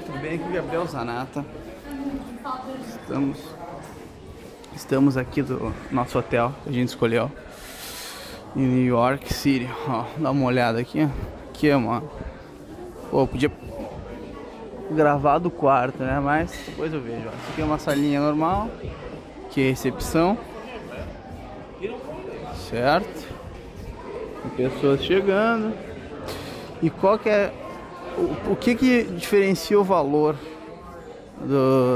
Muito bem, aqui o Gabriel Zanatta. Estamos aqui do nosso hotel que a gente escolheu em New York City. Ó, dá uma olhada aqui. Aqui é uma... Pô, podia gravar do quarto, né? Mas depois eu vejo. Ó. Isso aqui é uma salinha normal, que é recepção. Certo? Tem pessoas chegando. E qual que é... O que diferencia o valor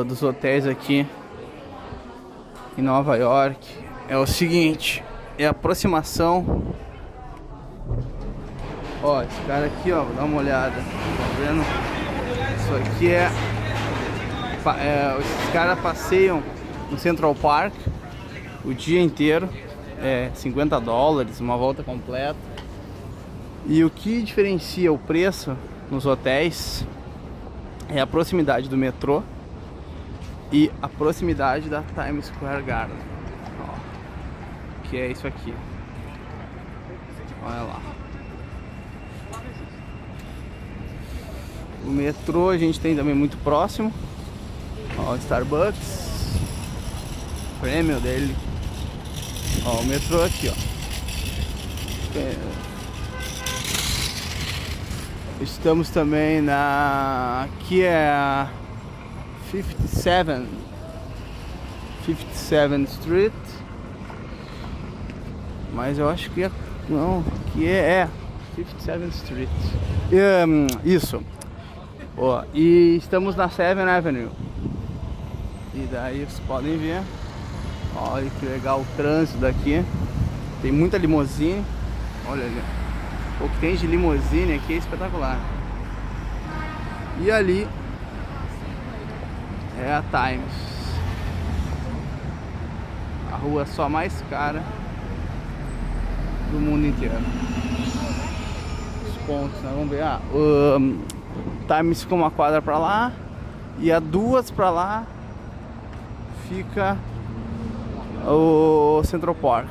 dos hotéis aqui em Nova York é o seguinte, é a aproximação. Ó, esse cara aqui, ó, dá uma olhada, tá vendo? Isso aqui é esses caras passeiam no Central Park o dia inteiro, é $50, uma volta completa. E o que diferencia o preço nos hotéis é a proximidade do metrô e a proximidade da Times Square Garden, ó, que é isso aqui. Olha lá. O metrô a gente tem também muito próximo. Ó, o Starbucks, o prêmio dele. Ó, o metrô aqui, ó. Estamos também na... Aqui é a 57th Street. Mas eu acho que é... Não, aqui é 57th Street. Isso. Ó, e estamos na 7th Avenue. E daí vocês podem ver. Olha que legal o trânsito daqui. Tem muita limusine. Olha ali. O que tem de limusine aqui é espetacular. E ali é a Times, a rua só mais cara do mundo inteiro. Os pontos, né? Vamos ver. Ah, Times fica uma quadra pra lá e a duas pra lá fica o Central Park.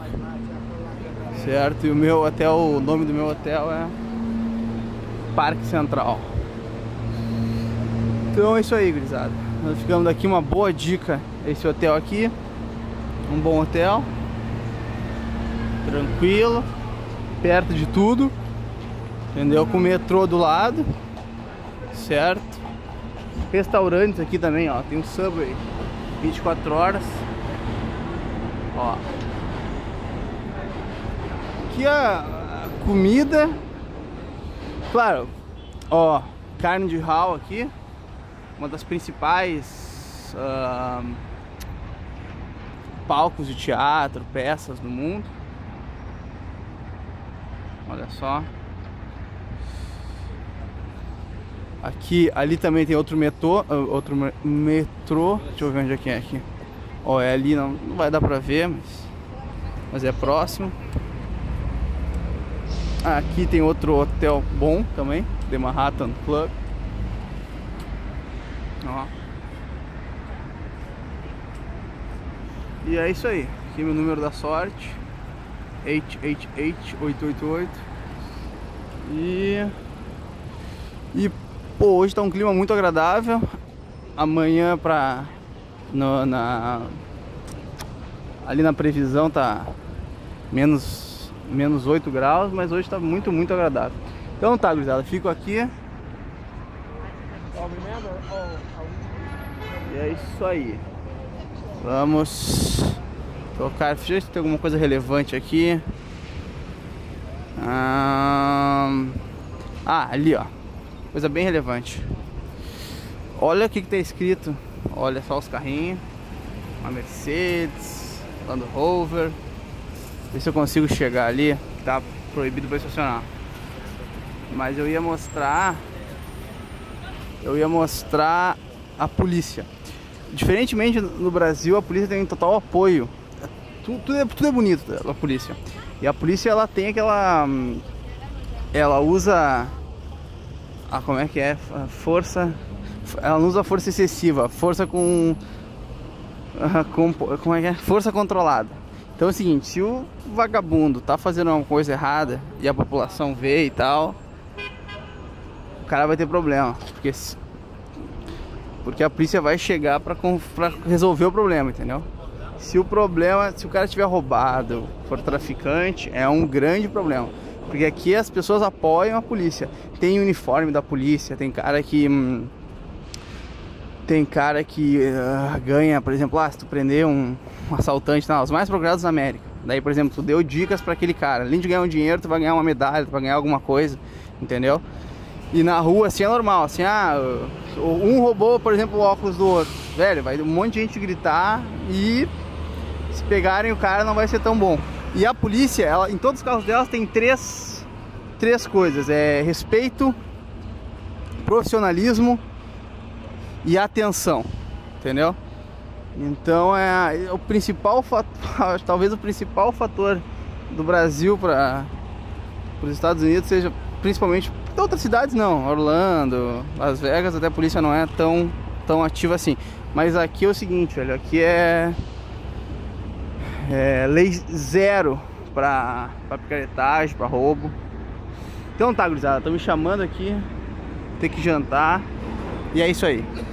Certo, e o meu hotel, o nome do meu hotel é Parque Central. Então é isso aí, gurizada. Nós ficamos daqui, uma boa dica, esse hotel aqui. Um bom hotel, tranquilo, perto de tudo, entendeu? Com o metrô do lado, certo? Restaurantes aqui também, ó. Tem um Subway 24 horas, ó. Aqui a comida, claro, ó, carne de hall aqui, uma das principais palcos de teatro, peças do mundo. Olha só. Aqui, ali também tem outro metrô, deixa eu ver onde é que é aqui. Ó, é ali, não vai dar pra ver, mas é próximo. Aqui tem outro hotel bom também, The Manhattan Club. Ó. E é isso aí. Aqui é meu número da sorte, 888. E pô, hoje tá um clima muito agradável. Amanhã ali na previsão tá menos 8 graus, mas hoje tá muito agradável. Então tá, gurizada, fico aqui. E é isso aí. Vamos tocar. Deixa eu ver se tem alguma coisa relevante aqui. Ah, ali, ó. Coisa bem relevante. Olha o que tá escrito. Olha só os carrinhos. Uma Mercedes, Land Rover. Ver se eu consigo chegar ali, tá proibido para estacionar. Mas eu ia mostrar a polícia. Diferentemente no Brasil, a polícia tem total apoio. Tudo é bonito a polícia. E a polícia ela tem aquela, ela usa a, como é que é? A força. Ela não usa força excessiva, força com como é que é? Força controlada. Então é o seguinte, se o vagabundo tá fazendo alguma coisa errada e a população vê e tal, o cara vai ter problema, porque Porque a polícia vai chegar pra resolver o problema, entendeu? Se o problema, se o cara tiver roubado, for traficante, é um grande problema. Porque aqui as pessoas apoiam a polícia. Tem uniforme da polícia, tem cara que... ganha, por exemplo, se tu prender um assaltante, os mais procurados na América. Daí, por exemplo, tu deu dicas pra aquele cara. Além de ganhar um dinheiro, tu vai ganhar uma medalha, tu vai ganhar alguma coisa, entendeu? E na rua, assim, é normal, assim, um roubou, por exemplo, o óculos do outro. Velho, vai um monte de gente gritar e se pegarem o cara não vai ser tão bom. E a polícia, ela, em todos os carros delas, tem três coisas. É respeito, profissionalismo e atenção, entendeu? Então é o principal fator, talvez o principal fator do Brasil para os Estados Unidos seja, principalmente, outras cidades não, Orlando, Las Vegas, até a polícia não é tão ativa assim, mas aqui é o seguinte, velho, aqui é lei zero para picaretagem, para roubo. Então tá, gurizada, estão me chamando aqui, tem que jantar. E é isso aí.